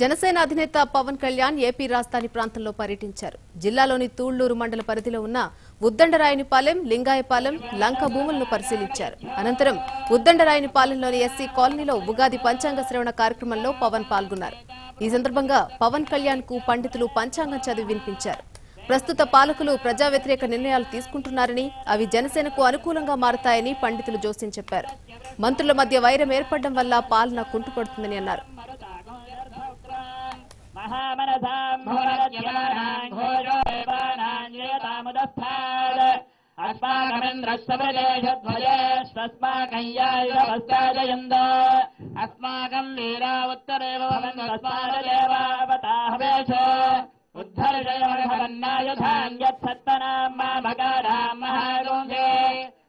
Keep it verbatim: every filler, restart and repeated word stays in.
Janasena Adhineta Pawan Kalyan, Epi Rasta Prantanlo Paritincharu. Jilla Loni Tulu Mandala Paradiluna, Unna, Uddandaraini Palem, Lingayapalem, Lanka Bhoomulalnu Parisilicharu. Anantram, Uddandaraini Palemloni S C Colnilo, Ugadi Panchanga Sravana Karyakramanlo Pawan Palgonnaru. Isandrabanga, Pawan Kalyan ku Panditlu Panchanga Chadi Vinipincharu. Prastuta Palakulu, Praja Tis Colnilo, Kuntunarani, Avi Janasena ku Anukulanga Martayani, Panditlu Josin Chepparu. Mantrula Madhya Vairam Erpadam Valla Palana Kuntupadutundani Annaru. Mahamanasam Bhurajyamanam Bhujoevanam Yetamudathad Asmakamindrastabhajeshadhvajesh Tasmakayayavastadayando Asmakam veeravuttarevavandasmarajeva avatahvesho Uddharjayavarakarannayudhan Yatsattanam mamagaram mahagunghe